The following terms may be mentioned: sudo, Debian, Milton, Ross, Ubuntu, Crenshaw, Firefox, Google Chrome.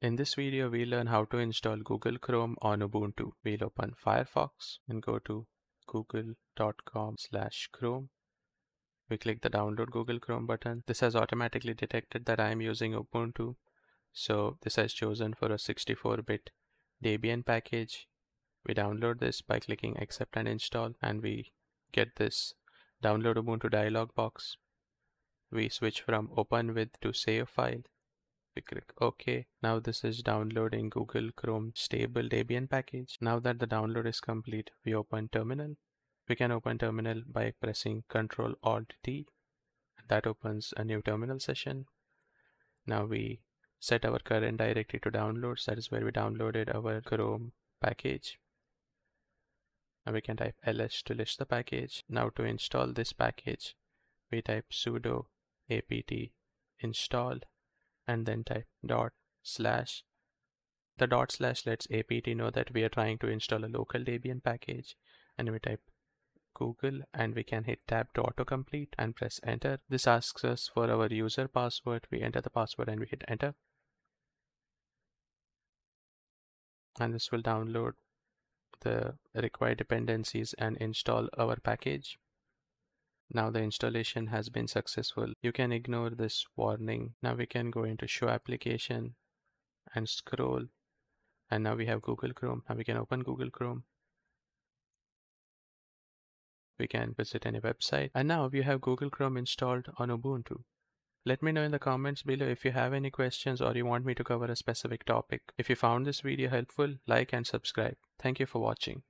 In this video, we'll learn how to install Google Chrome on Ubuntu. We'll open Firefox and go to google.com/Chrome. We click the download Google Chrome button. This has automatically detected that I'm using Ubuntu. So this has chosen for a 64-bit Debian package. We download this by clicking accept and install, and we get this download Ubuntu dialog box. We switch from open with to save file. We click OK. Now this is downloading Google Chrome stable Debian package. Now that the download is complete, we open terminal. We can open terminal by pressing Ctrl-Alt-T. That opens a new terminal session. Now we set our current directory to downloads. That is where we downloaded our Chrome package. Now we can type ls to list the package. Now to install this package, we type sudo apt install and then type /. The // lets apt know that we are trying to install a local Debian package, and we type Google and we can hit tab to autocomplete and press enter. This asks us for our user password. We enter the password and we hit enter. And this will download the required dependencies and install our package. Now the installation has been successful. You can ignore this warning. Now we can go into show application and scroll, and now we have Google Chrome. Now we can open Google Chrome. We can visit any website, and now we have Google Chrome installed on Ubuntu. Let me know in the comments below if you have any questions or you want me to cover a specific topic. If you found this video helpful, like and subscribe. Thank you for watching.